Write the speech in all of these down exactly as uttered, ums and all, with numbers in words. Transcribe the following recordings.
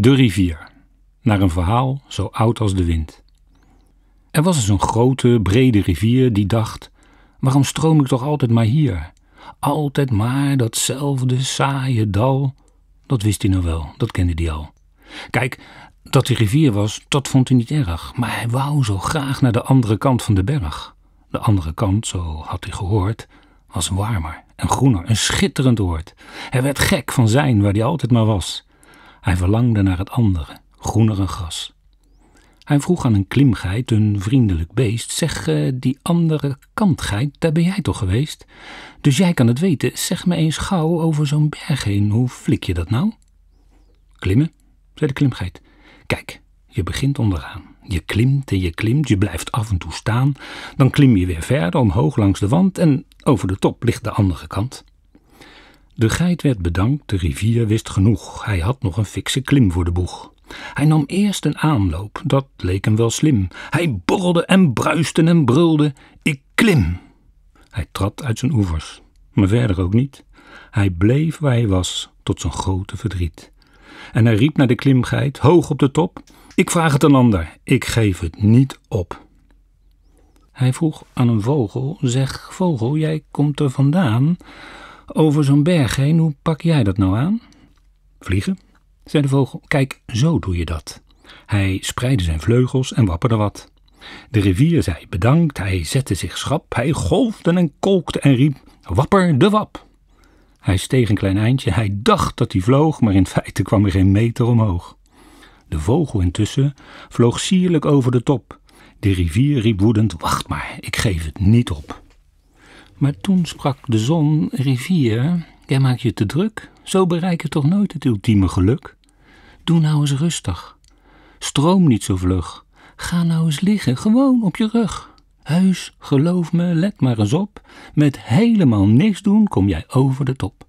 De rivier, naar een verhaal zo oud als de wind. Er was eens een grote, brede rivier die dacht: waarom stroom ik toch altijd maar hier? Altijd maar datzelfde saaie dal. Dat wist hij nou wel, dat kende hij al. Kijk, dat die rivier was, dat vond hij niet erg, maar hij wou zo graag naar de andere kant van de berg. De andere kant, zo had hij gehoord, was warmer en groener, een schitterend oord. Hij werd gek van zijn waar hij altijd maar was. Hij verlangde naar het andere, groenere gras. Hij vroeg aan een klimgeit, een vriendelijk beest: zeg, uh, die andere kant, geit, daar ben jij toch geweest? Dus jij kan het weten, zeg me eens gauw over zo'n berg heen, hoe flik je dat nou? Klimmen, zei de klimgeit. Kijk, je begint onderaan. Je klimt en je klimt, je blijft af en toe staan. Dan klim je weer verder omhoog langs de wand en over de top ligt de andere kant. De geit werd bedankt, de rivier wist genoeg. Hij had nog een fikse klim voor de boeg. Hij nam eerst een aanloop, dat leek hem wel slim. Hij borrelde en bruiste en brulde: ik klim! Hij trad uit zijn oevers, maar verder ook niet. Hij bleef waar hij was, tot zijn grote verdriet. En hij riep naar de klimgeit, hoog op de top: ik vraag het een ander, ik geef het niet op. Hij vroeg aan een vogel: zeg vogel, jij komt er vandaan. Over zo'n berg heen, hoe pak jij dat nou aan? Vliegen, zei de vogel, kijk, zo doe je dat. Hij spreidde zijn vleugels en wapperde wat. De rivier zei bedankt, hij zette zich schrap, hij golfde en kolkte en riep: wapper de wap. Hij steeg een klein eindje, hij dacht dat hij vloog, maar in feite kwam er geen meter omhoog. De vogel intussen vloog sierlijk over de top. De rivier riep woedend: wacht maar, ik geef het niet op. Maar toen sprak de zon: rivier, jij maakt je te druk. Zo bereik je toch nooit het ultieme geluk? Doe nou eens rustig. Stroom niet zo vlug. Ga nou eens liggen, gewoon op je rug. Heus, geloof me, let maar eens op. Met helemaal niks doen kom jij over de top.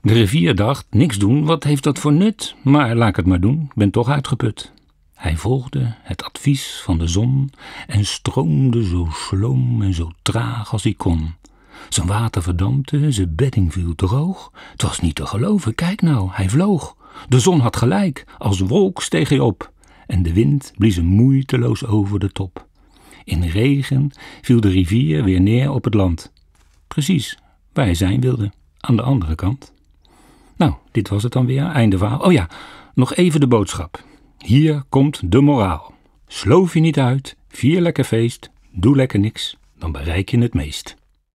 De rivier dacht: niks doen, wat heeft dat voor nut? Maar laat ik het maar doen, ik ben toch uitgeput. Hij volgde het advies van de zon en stroomde zo sloom en zo traag als hij kon. Zijn water verdampte, zijn bedding viel droog. Het was niet te geloven, kijk nou, hij vloog. De zon had gelijk, als wolk steeg hij op. En de wind blies hem moeiteloos over de top. In regen viel de rivier weer neer op het land. Precies waar hij zijn wilde, aan de andere kant. Nou, dit was het dan weer, einde verhaal. Oh ja, nog even de boodschap. Hier komt de moraal. Sloof je niet uit, vier lekker feest, doe lekker niks, dan bereik je het meest.